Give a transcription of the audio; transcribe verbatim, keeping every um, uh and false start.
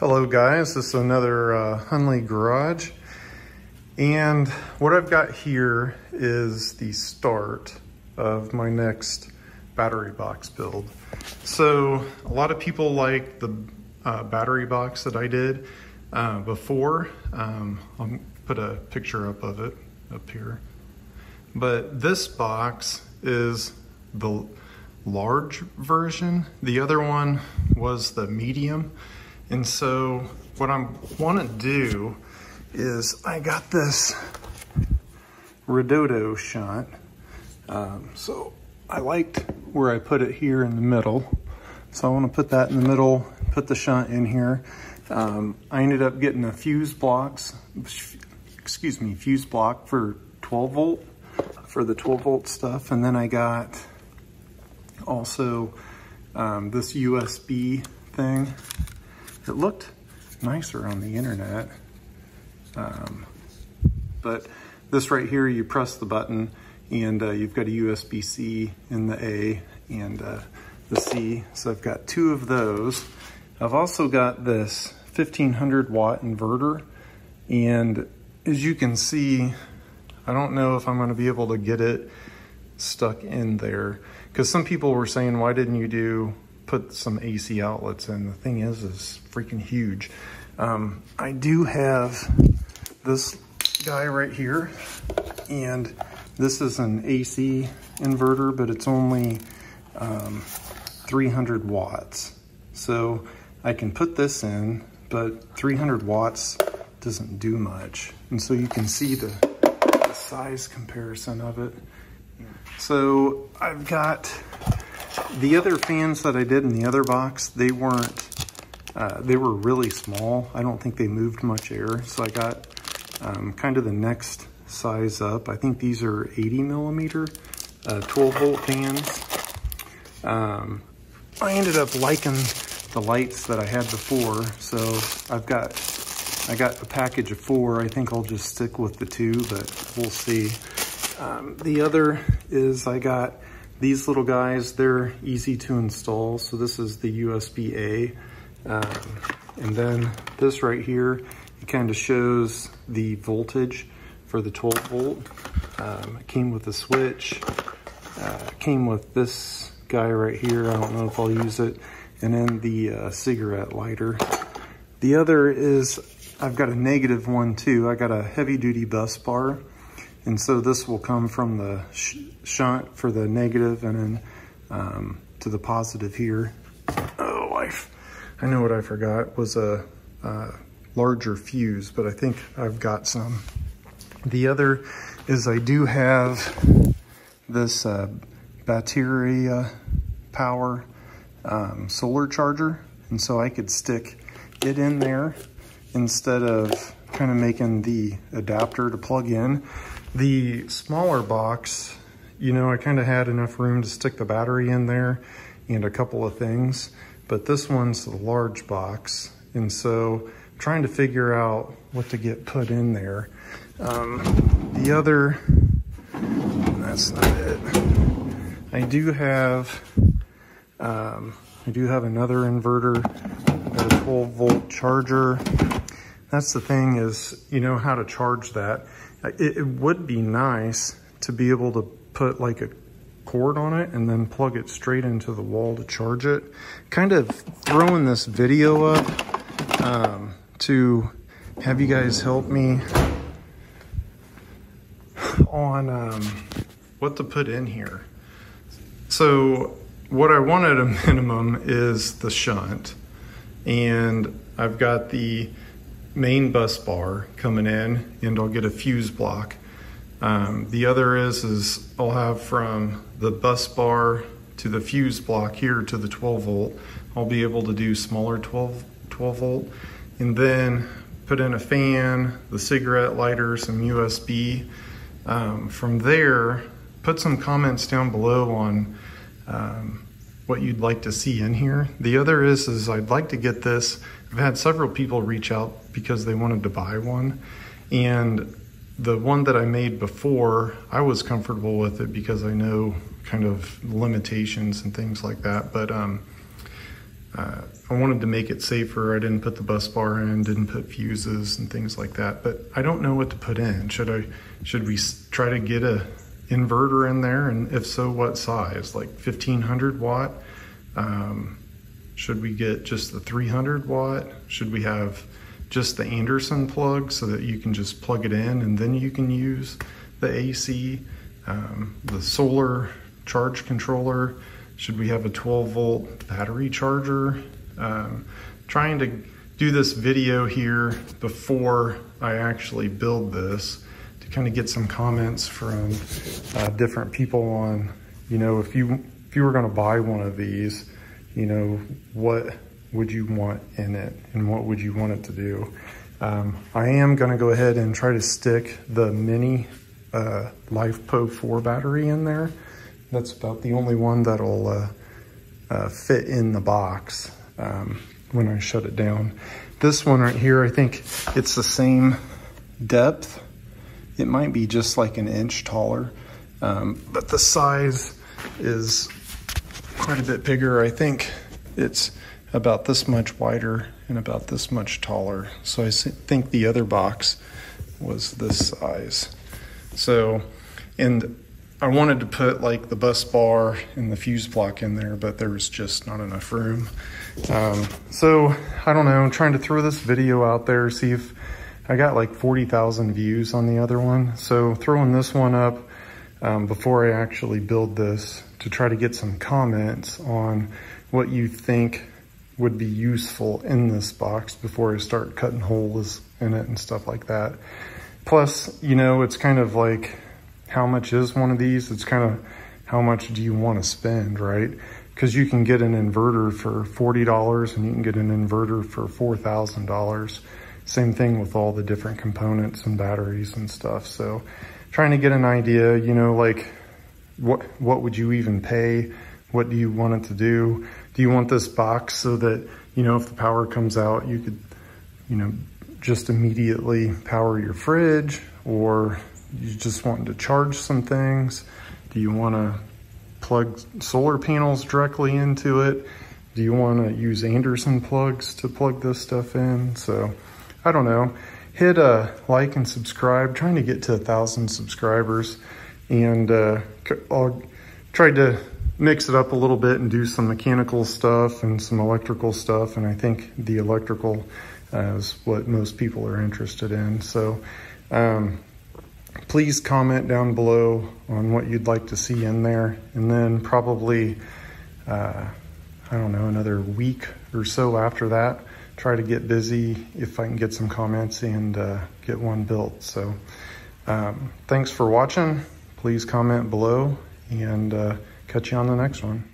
Hello guys, this is another uh, Hunley Garage, and what I've got here is the start of my next battery box build. So a lot of people like the uh, battery box that I did uh, before. Um, I'll put a picture up of it up here. But this box is the large version. The other one was the medium. And so what I want to do is I got this Redodo shunt. Um, so I liked where I put it here in the middle. So I want to put that in the middle, put the shunt in here. Um, I ended up getting a fuse blocks, excuse me, fuse block for twelve volt, for the twelve volt stuff. And then I got also um, this U S B thing. It looked nicer on the internet, um, but this right here, you press the button and uh, you've got a U S B C in the A and uh, the C. So I've got two of those. I've also got this fifteen hundred watt inverter, and as you can see, I don't know if I'm going to be able to get it stuck in there, because some people were saying, why didn't you do put some A C outlets in? The thing is, is freaking huge. Um, I do have this guy right here, and this is an A C inverter, but it's only um, three hundred watts. So I can put this in, but three hundred watts doesn't do much. And so you can see the, the size comparison of it. So I've got the other fans that I did in the other box. They weren't, uh, they were really small. I don't think they moved much air. So I got um, kind of the next size up. I think these are eighty millimeter, uh, twelve volt fans. Um, I ended up liking the lights that I had before. So I've got, I got a package of four. I think I'll just stick with the two, but we'll see. Um, the other is I got these little guys. They're easy to install. So this is the U S B A. Um, and then this right here, it kind of shows the voltage for the twelve volt. Um, it came with a switch, uh, came with this guy right here. I don't know if I'll use it. And then the uh, cigarette lighter. The other is, I've got a negative one too. I got a heavy duty bus bar. And so this will come from the sh shunt for the negative, and then um, to the positive here. Oh, I, f I know what I forgot was a, a larger fuse, but I think I've got some. The other is I do have this uh, battery uh, power um, solar charger. And so I could stick it in there instead of kind of making the adapter to plug in. The smaller box, you know, I kind of had enough room to stick the battery in there and a couple of things, but this one's the large box. And so I'm trying to figure out what to get put in there. Um, the other, that's not it. I do have, um, I do have another inverter, a twelve volt charger. That's the thing is, you know, how to charge that. It, it would be nice to be able to put like a cord on it and then plug it straight into the wall to charge it. Kind of throwing this video up um, to have you guys help me on um, what to put in here. So what I want at a minimum is the shunt, and I've got the main bus bar coming in, and I'll get a fuse block. Um, the other is, is I'll have from the bus bar to the fuse block here to the twelve volt, I'll be able to do smaller twelve volt, and then put in a fan, the cigarette lighter, some U S B. Um, from there, put some comments down below on um, what you'd like to see in here. The other is, is I'd like to get this. I've had several people reach out because they wanted to buy one, and the one that I made before, I was comfortable with it because I know kind of limitations and things like that. But um, Uh, I wanted to make it safer. I didn't put the bus bar in, didn't put fuses and things like that, but I don't know what to put in. Should I, should we try to get a inverter in there? And if so, what size? Like fifteen hundred watt? Um, should we get just the three hundred watt? Should we have just the Anderson plug so that you can just plug it in and then you can use the A C, um, the solar charge controller? Should we have a twelve volt battery charger? Um, trying to do this video here before I actually build this to kind of get some comments from uh, different people on, you know, if you, if you were gonna buy one of these, you know, what would you want in it and what would you want it to do? Um, I am gonna go ahead and try to stick the mini uh, LifePo four battery in there. That's about the only one that'll uh, uh, fit in the box um, when I shut it down. This one right here, I think it's the same depth. It might be just like an inch taller, um, but the size is quite a bit bigger. I think it's about this much wider and about this much taller. So I think the other box was this size. So, and I wanted to put like the bus bar and the fuse block in there, but there was just not enough room. Um, so I don't know, I'm trying to throw this video out there, see if I got like forty thousand views on the other one. So throwing this one up um, before I actually build this to try to get some comments on what you think would be useful in this box before I start cutting holes in it and stuff like that. Plus, you know, it's kind of like, how much is one of these? It's kind of how much do you want to spend, right? Because you can get an inverter for forty dollars and you can get an inverter for four thousand dollars. Same thing with all the different components and batteries and stuff. So trying to get an idea, you know, like what, what would you even pay? What do you want it to do? Do you want this box so that, you know, if the power comes out, you could, you know, just immediately power your fridge? Or you just want to charge some things? Do you want to plug solar panels directly into it? Do you want to use Anderson plugs to plug this stuff in? So I don't know. Hit a like and subscribe. I'm trying to get to a thousand subscribers, and uh, I'll try to mix it up a little bit and do some mechanical stuff and some electrical stuff. And I think the electrical uh, is what most people are interested in. So. Um, Please comment down below on what you'd like to see in there. And then probably, uh, I don't know, another week or so after that, try to get busy if I can get some comments and uh, get one built. So um, thanks for watching. Please comment below and uh, catch you on the next one.